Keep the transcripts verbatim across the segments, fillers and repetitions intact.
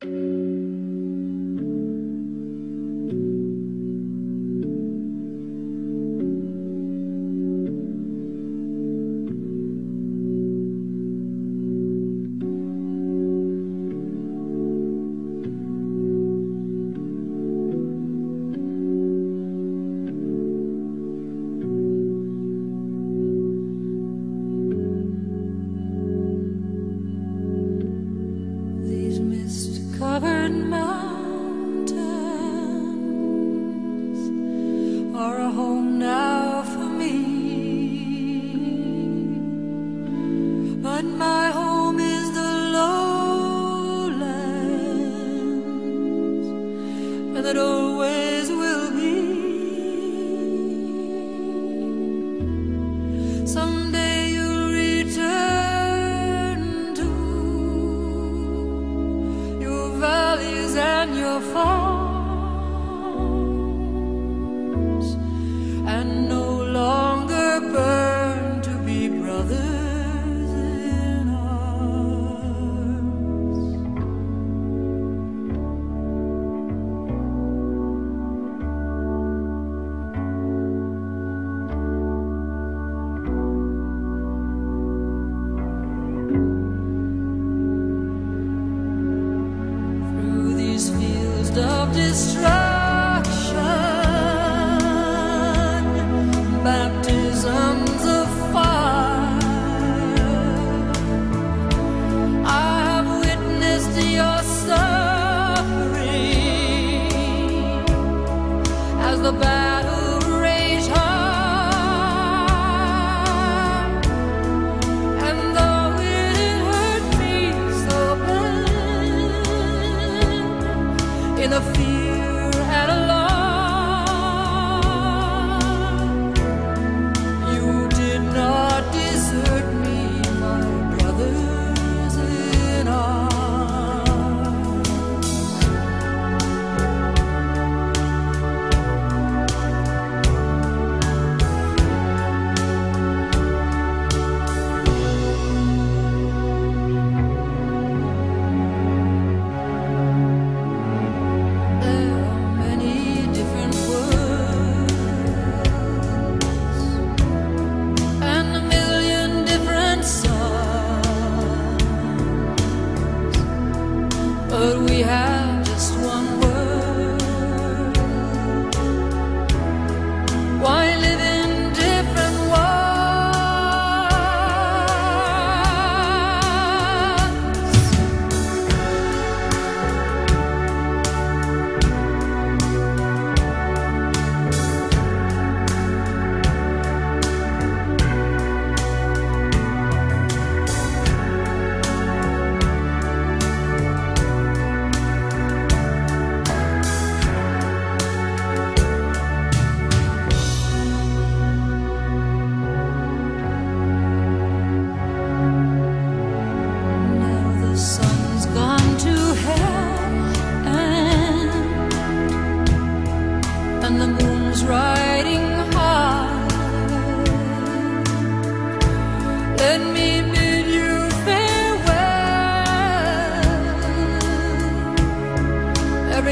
Every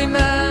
man